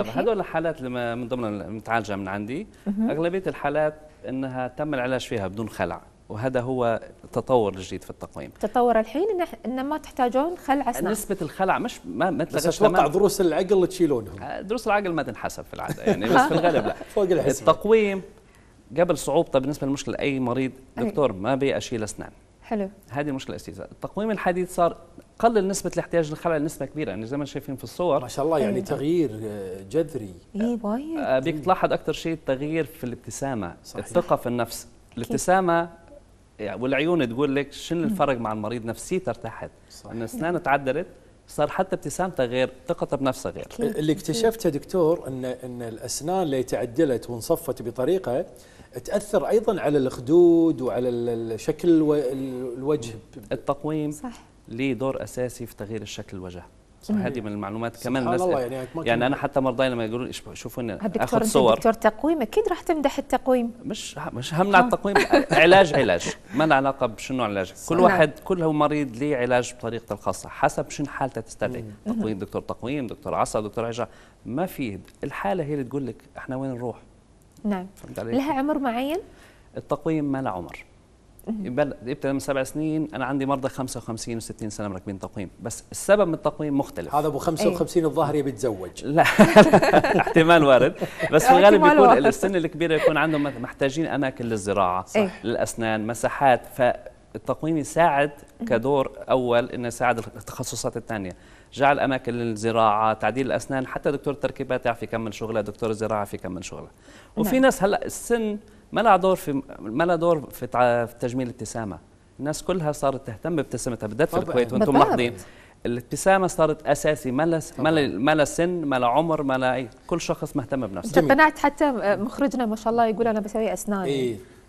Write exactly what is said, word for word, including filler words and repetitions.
طب هدول الحالات اللي من ضمنها متعالجه من عندي اغلبيه الحالات انها تم العلاج فيها بدون خلع، وهذا هو التطور الجديد في التقويم. تطور الحين ان ما تحتاجون خلع اسنان. نسبه الخلع مش ما ما بس اتوقع ضروس العقل تشيلونها. ضروس العقل ما تنحسب في العاده يعني بس في الغالب لا. فوق الحساب. التقويم قبل صعوبته بالنسبه للمشكله اي مريض دكتور ما ابي اشيل اسنان. حلو. هذه المشكله الاستيزاء. التقويم الحديث صار قلل نسبة الاحتياج للخلع لنسبة كبيرة، يعني زي ما شايفين في الصور ما شاء الله يعني أيوة. تغيير جذري اي وايد بيك تلاحظ أكثر شيء التغيير في الابتسامة، صحيح. الثقة في النفس، الابتسامة والعيون تقول لك شنو الفرق مع المريض، نفسيته ارتاحت، أن أسنانه تعدلت، صار حتى ابتسامته غير، ثقته بنفسه غير. اللي اكتشفته دكتور أن أن الأسنان اللي تعدلت وانصفت بطريقة تأثر أيضا على الخدود وعلى شكل الوجه. التقويم صح ليه دور اساسي في تغيير الشكل الوجه، هذه من المعلومات كمان الناس يعني, يعني انا حتى مرضاي لما يقولون شوفوني اخذ صور دكتور تقويم اكيد راح تمدح التقويم، مش مش همنا على التقويم. علاج علاج ما له علاقه بشنو علاج، كل واحد كل مريض ليه علاج بطريقته الخاصه حسب شنو حالته تستدعي. تقويم دكتور تقويم، دكتور عصا، دكتور عجاء، ما في الحاله هي اللي تقول لك احنا وين نروح. نعم لها عمر معين التقويم، ما له عمر، يبدأ من سبع سنين. أنا عندي مرضى خمسة وخمسين وستين سنة مركبين تقويم، بس السبب من التقويم مختلف. هذا أبو خمسة وخمسين الظاهر يبي يتزوج. لا احتمال وارد، بس في الغالب بيكون السن الكبيرة يكون عندهم محتاجين أماكن للزراعة، صح. للأسنان، مساحات، فالتقويم يساعد كدور أول إنه يساعد التخصصات الثانية، جعل أماكن للزراعة، تعديل الأسنان، حتى دكتور التركيبات يعرف يكمل شغله، دكتور الزراعة يعرف يكمل شغله. وفي ناس هلا السن ما لها دور في ما لها دور في تجميل الابتسامه، الناس كلها صارت تهتم بابتسامتها بالذات في الكويت وانتم ملاحظين الابتسامه صارت اساسي، ما لها ما لها سن، ما لها عمر، ما لها اي، كل شخص مهتم بنفسه. قنعت حتى مخرجنا ما شاء الله يقول انا بسوي اسناني. إيه.